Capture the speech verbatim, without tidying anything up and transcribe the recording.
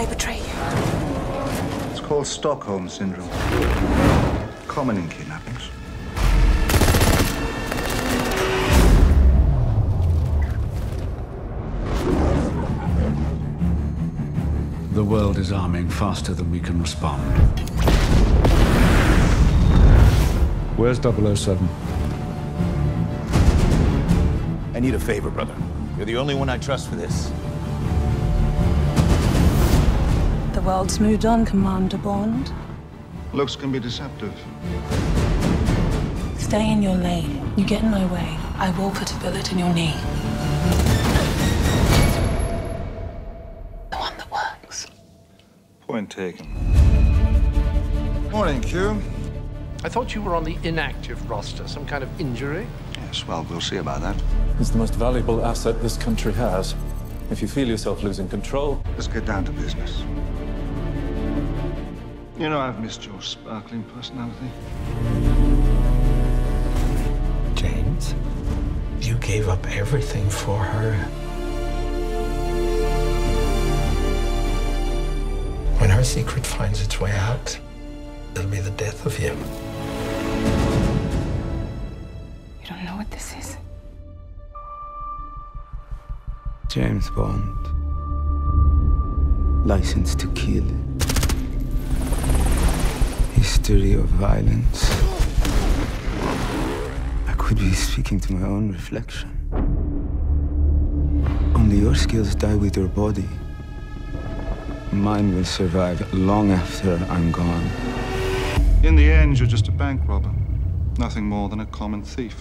I betray you? It's called Stockholm Syndrome. Common in kidnappings. The world is arming faster than we can respond. Where's double oh seven? I need a favor, brother. You're the only one I trust for this. The world's moved on, Commander Bond. Looks can be deceptive. Stay in your lane. You get in my way, I will put a bullet in your knee. The one that works. Point taken. Morning, Q. I thought you were on the inactive roster. Some kind of injury? Yes, well, we'll see about that. It's the most valuable asset this country has. If you feel yourself losing control... Let's get down to business. You know, I've missed your sparkling personality. James, you gave up everything for her. When her secret finds its way out, it'll be the death of you. You don't know what this is. James Bond. License to kill. History of violence. I could be speaking to my own reflection. Only your skills die with your body. Mine will survive long after I'm gone. In the end, you're just a bank robber. Nothing more than a common thief.